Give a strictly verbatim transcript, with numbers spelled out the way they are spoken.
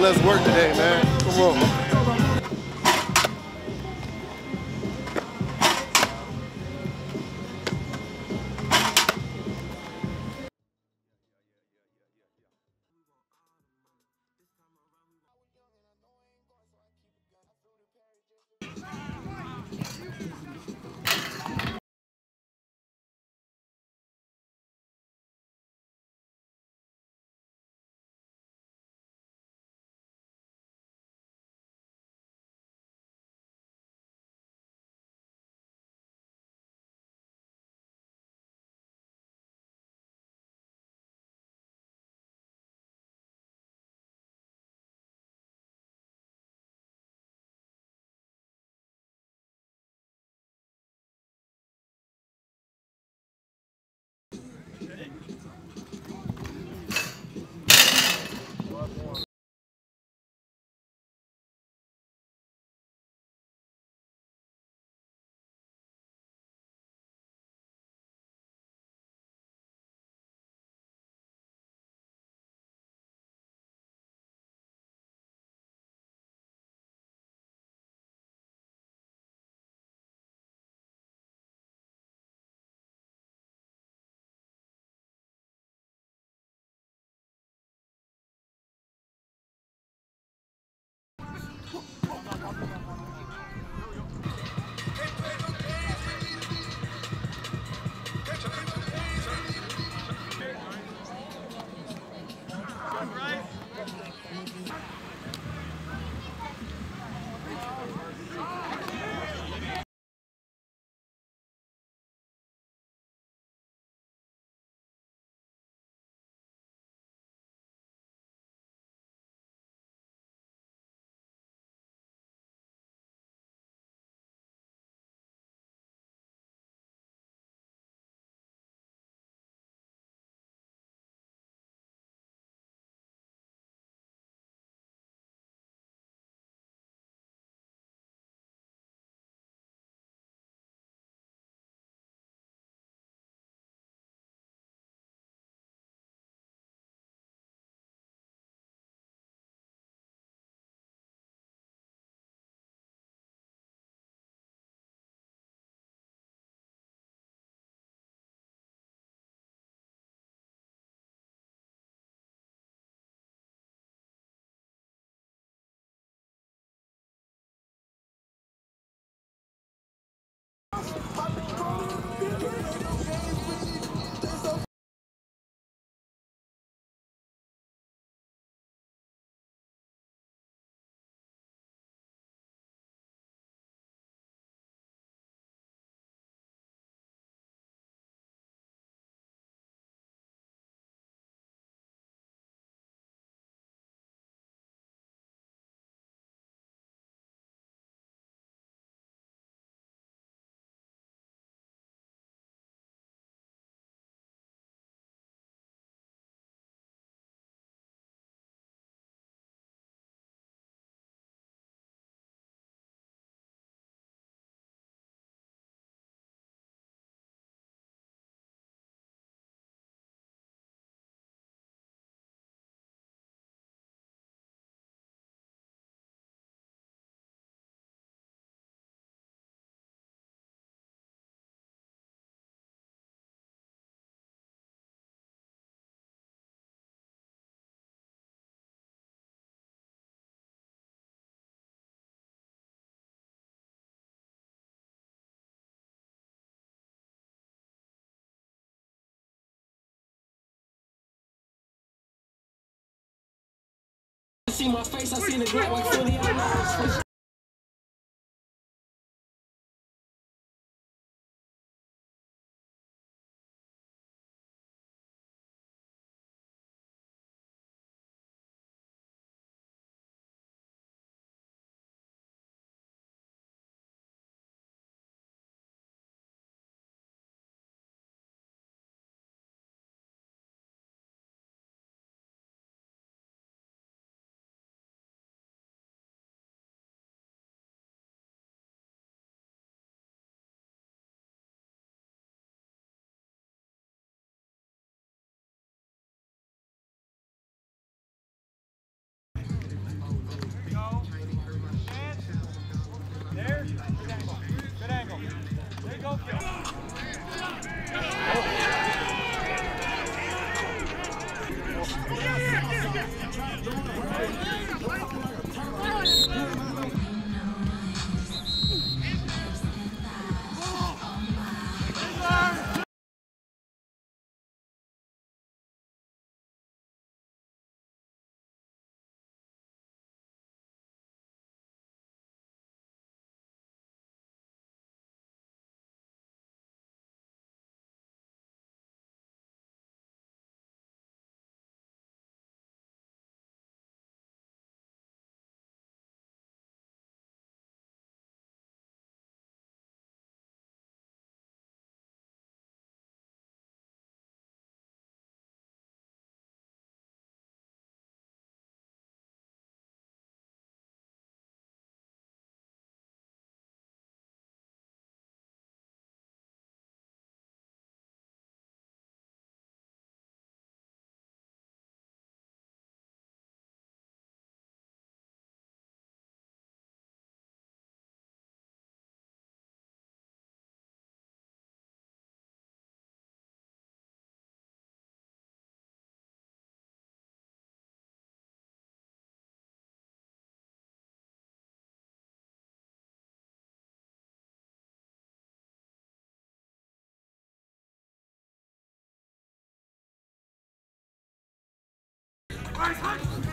little less work today, man. Come on. See my face, I seen the black like forty hours. 快快